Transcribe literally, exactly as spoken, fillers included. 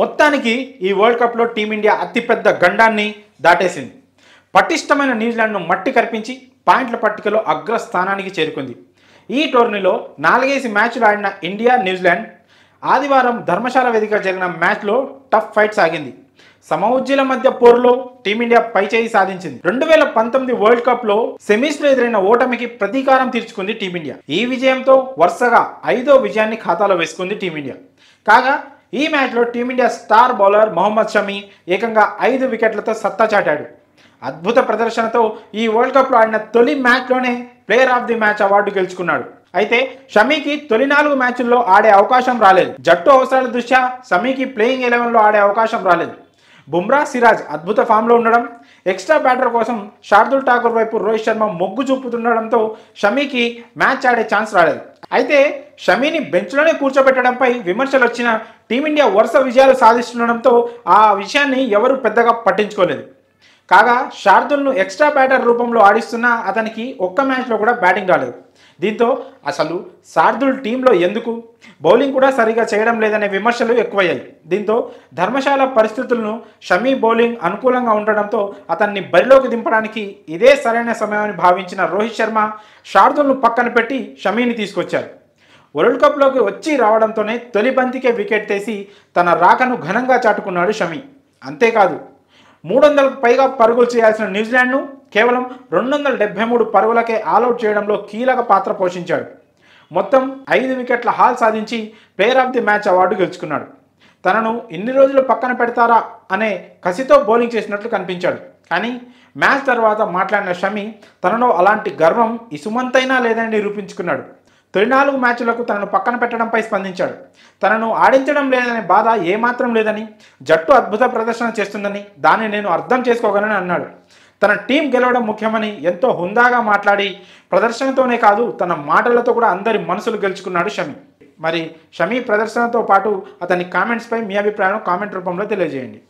మొత్తానికి ఈ world cup లో టీమ్ ఇండియా అతిపెద్ద గండాన్ని దాటేసింది. పటిష్టమైన న్యూజిలాండ్ను మట్టి కరిపించి పాయింట్ల పట్టికలో అగ్రస్థానానికి చేరుకుంది. ఈ టోర్నీలో నాలుగేసి మ్యాచ్లు ఆడిన ఇండియా న్యూజిలాండ్ ఆదివారం ధర్మశాల వేదిక జరిగిన మ్యాచ్లో టఫ్ ఫైట్ సాగింది. సమౌజ్జీల మధ్య పోరులో టీమిండియా పైచేయి సాధించింది. రెండు వేల పంతొమ్మిది వరల్డ్ కప్ లో సెమీస్లో ఎదురైన ఓటమికి ప్రతీకారం తీర్చుకుంది టీమిండియా. ఈ విజయంతో వరుసగా ఐదో విజయాన్ని ఖాతాలో వేసుకుంది టీమిండియా. కాగా ఈ మ్యాచ్లో team India star bowler Mohammed Shami ఏకంగా ఐదు వికెట్లతో సత్తా చాటాడు. అద్భుత ప్రదర్శనతో ఈ వరల్డ్ కప్లో ఆడిన తొలి మ్యాచ్లోనే player of the match award గెలుచుకున్నాడు. అయితే షమీకి తొలి నాలుగు మ్యాచ్ల్లో ఆడే అవకాశం రాలేదు. జట్టు అవసరాల దృష్ట్యా షమీకి ప్లేయింగ్ ఎలెవెన్లో ఆడే అవకాశం రాలేదు. బుమ్రా, సిరాజ్ అద్భుత ఫామ్లో ఉండడం, ఎక్స్ట్రా బ్యాటర్ కోసం శార్దుల్ ఠాకూర్ వైపు రోహిత్ శర్మ మొగ్గు చూపుతుండడంతో షమీకి మ్యాచ్ ఆడే ఛాన్స్ రాలేదు. అయితే షమీని బెంచ్లోనే కూర్చోబెట్టడంపై విమర్శలు వచ్చిన టీమిండియా వరుస విజయాలు సాధిస్తుండడంతో ఆ విషయాన్ని ఎవరూ పెద్దగా పట్టించుకోలేదు. కాగా శార్దుల్ను ఎక్స్ట్రా బ్యాటర్ రూపంలో ఆడిస్తున్నా అతనికి ఒక్క మ్యాచ్లో కూడా బ్యాటింగ్ రాలేదు. దీంతో అసలు శార్దుల్ టీంలో ఎందుకు, బౌలింగ్ కూడా సరిగా చేయడం లేదనే విమర్శలు ఎక్కువయ్యాయి. దీంతో ధర్మశాల పరిస్థితులను షమీ బౌలింగ్ అనుకూలంగా ఉండడంతో అతన్ని బరిలోకి దింపడానికి ఇదే సరైన సమయాన్ని భావించిన రోహిత్ శర్మ శార్దుల్ను పక్కన పెట్టి షమీని తీసుకొచ్చారు. వరల్డ్ కప్లోకి వచ్చి రావడంతోనే తొలి బంతికే వికెట్ తీసి తన రాకను ఘనంగా చాటుకున్నాడు షమీ. అంతేకాదు మూడు వందలకు పైగా పరుగులు చేయాల్సిన న్యూజిలాండ్ను కేవలం రెండు వందల డెబ్బై మూడు పరుగులకే ఆల్అౌట్ చేయడంలో కీలక పాత్ర పోషించాడు. మొత్తం ఐదు వికెట్ల హాల్ సాధించి player of the match award గెలుచుకున్నాడు. తనను ఎన్ని రోజులు పక్కన పెడతారా అనే కసితో బౌలింగ్ చేసినట్లు కనిపించాడు. కానీ మ్యాచ్ తర్వాత మాట్లాడిన షమీ తనలో అలాంటి గర్వం ఇసుమంతైనా లేదని నిరూపించుకున్నాడు. తొలి నాలుగు మ్యాచ్లకు తనను పక్కన పెట్టడంపై స్పందించాడు. తనను ఆడించడం లేదనే బాధ ఏమాత్రం లేదని, జట్టు అద్భుత ప్రదర్శన చేస్తుందని, దాన్ని నేను అర్థం చేసుకోగలను అన్నాడు. తన టీం గెలవడం ముఖ్యమని ఎంతో హుందాగా మాట్లాడి ప్రదర్శనతోనే కాదు తన మాటలతో కూడా అందరి మనసులు గెలుచుకున్నాడు షమీ. మరి షమీ ప్రదర్శనతో పాటు అతని కామెంట్స్పై మీ అభిప్రాయం కామెంట్ రూపంలో తెలియజేయండి.